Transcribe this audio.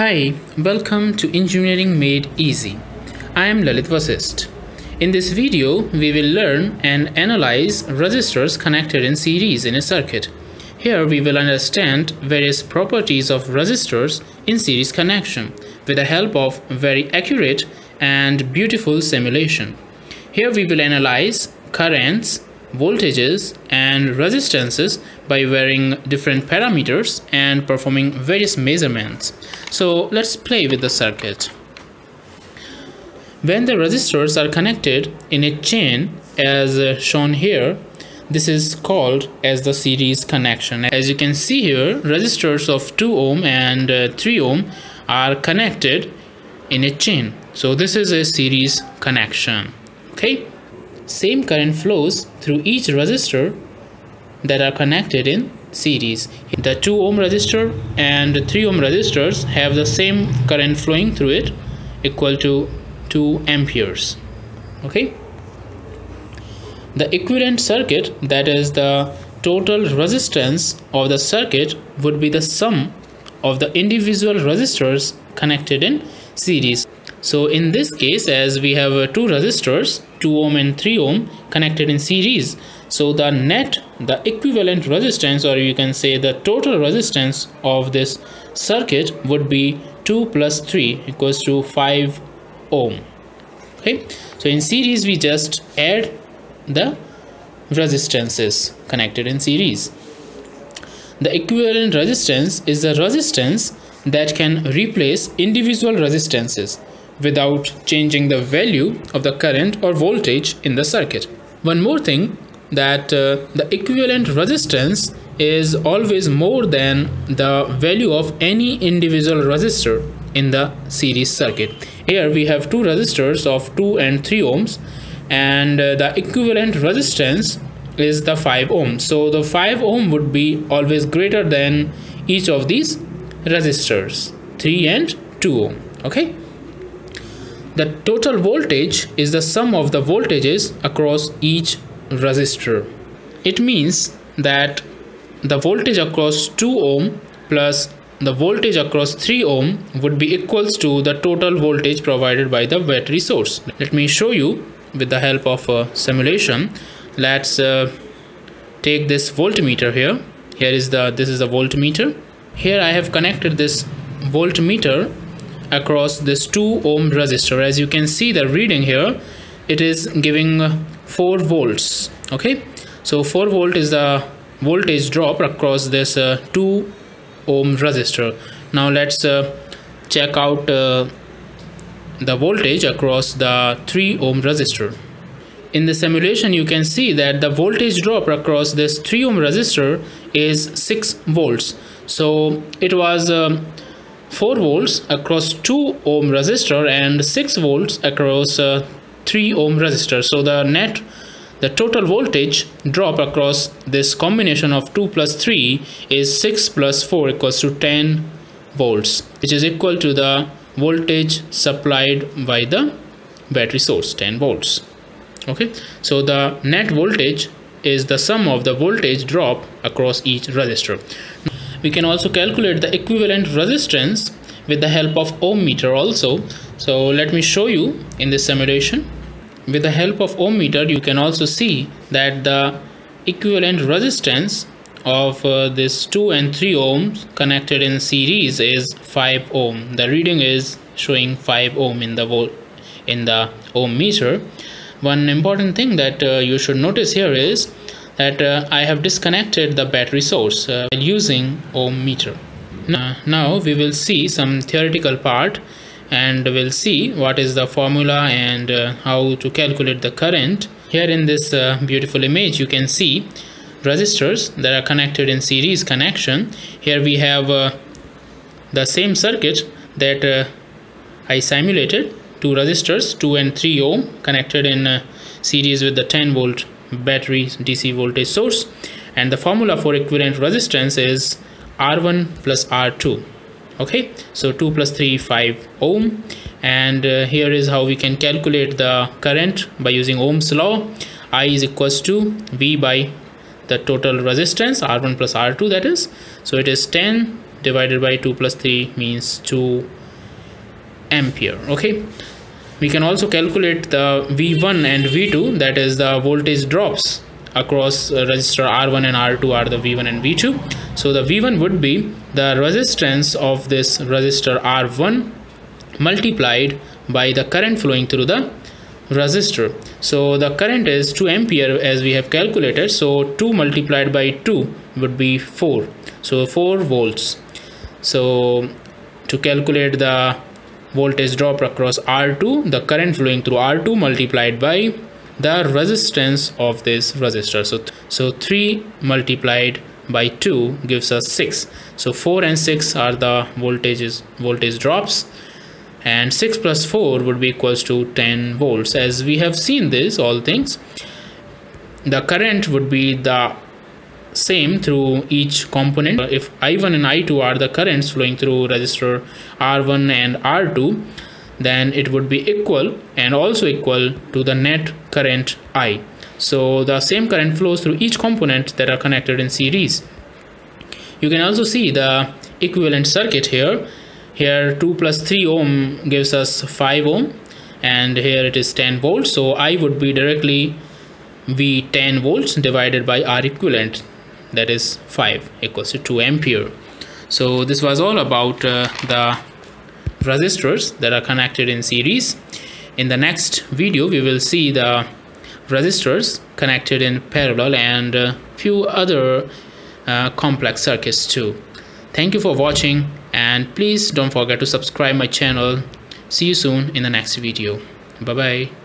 Hi, welcome to Engineering Made Easy. I am Lalit Vasist. In this video, we will learn and analyze resistors connected in series in a circuit. Here, we will understand various properties of resistors in series connection with the help of very accurate and beautiful simulation. Here, we will analyze currents, voltages and resistances by varying different parameters and performing various measurements. So let's play with the circuit. When the resistors are connected in a chain as shown here, this is called as the series connection. As you can see here, resistors of 2 ohm and 3 ohm are connected in a chain. So this is a series connection. Okay. Same current flows through each resistor that are connected in series. The 2 ohm resistor and 3 ohm resistors have the same current flowing through it, equal to 2 amperes. Okay. The equivalent circuit, that is the total resistance of the circuit, would be the sum of the individual resistors connected in series. So in this case, as we have two resistors, 2 ohm and 3 ohm, connected in series, so the equivalent resistance, or you can say the total resistance of this circuit, would be 2 plus 3 equals to 5 ohm. Okay, so in series we just add the resistances connected in series. The equivalent resistance is the resistance that can replace individual resistances without changing the value of the current or voltage in the circuit. One more thing, that the equivalent resistance is always more than the value of any individual resistor in the series circuit. Here we have two resistors of 2 and 3 ohms, and the equivalent resistance is the 5 ohms. So the 5 ohm would be always greater than each of these resistors, 3 and 2 ohm. Okay. The total voltage is the sum of the voltages across each resistor. It means that the voltage across 2 ohm plus the voltage across 3 ohm would be equals to the total voltage provided by the battery source. Let me show you with the help of a simulation. Let's take this voltmeter here. This is the voltmeter. Here I have connected this voltmeter across this 2 ohm resistor. As you can see the reading here, it is giving 4 volts. Okay, so 4 volt is the voltage drop across this 2 ohm resistor. Now let's check out the voltage across the 3 ohm resistor. In the simulation you can see that the voltage drop across this 3 ohm resistor is 6 volts. So it was 4 volts across 2 ohm resistor and 6 volts across 3 ohm resistor. So the total voltage drop across this combination of 2 plus 3 is 6 plus 4 equals to 10 volts, which is equal to the voltage supplied by the battery source, 10 volts. Okay, so the net voltage is the sum of the voltage drop across each resistor. We can also calculate the equivalent resistance with the help of ohm meter also. So let me show you in this simulation. With the help of ohm meter, you can also see that the equivalent resistance of this 2 and 3 ohms connected in series is 5 ohm. The reading is showing 5 ohm in the ohm meter. One important thing that you should notice here is that I have disconnected the battery source using ohm meter. Now we will see some theoretical part, and we'll see what is the formula and how to calculate the current. Here in this beautiful image you can see resistors that are connected in series connection. Here we have the same circuit that I simulated. Two resistors, 2 and 3 ohm, connected in series with the 10 volt battery DC voltage source, and the formula for equivalent resistance is R1 plus R2. Okay, so 2 plus 3 5 ohm, and here is how we can calculate the current by using Ohm's law. I is equals to V by the total resistance, R1 plus R2, that is, so it is 10 divided by 2 plus 3 means 2 ampere. Okay, we can also calculate the V1 and V2, that is the voltage drops across resistor R1 and R2 are the V1 and V2. So the V1 would be the resistance of this resistor R1 multiplied by the current flowing through the resistor. So the current is 2 ampere as we have calculated, so 2 multiplied by 2 would be 4, so 4 volts. So to calculate the voltage drop across R2, the current flowing through R2 multiplied by the resistance of this resistor, so 3 multiplied by 2 gives us 6. So 4 and 6 are the voltage drops, and 6 plus 4 would be equals to 10 volts. As we have seen this all things, the current would be the same through each component. If I1 and I2 are the currents flowing through resistor R1 and R2, then it would be equal and also equal to the net current I. So the same current flows through each component that are connected in series. You can also see the equivalent circuit here. Here 2 plus 3 ohm gives us 5 ohm, and here it is 10 volts. So I would be directly V10 volts divided by R equivalent, that is 5, equals to 2 ampere. So this was all about the resistors that are connected in series. In the next video, we will see the resistors connected in parallel and few other complex circuits too. Thank you for watching, and please don't forget to subscribe my channel. See you soon in the next video. Bye bye.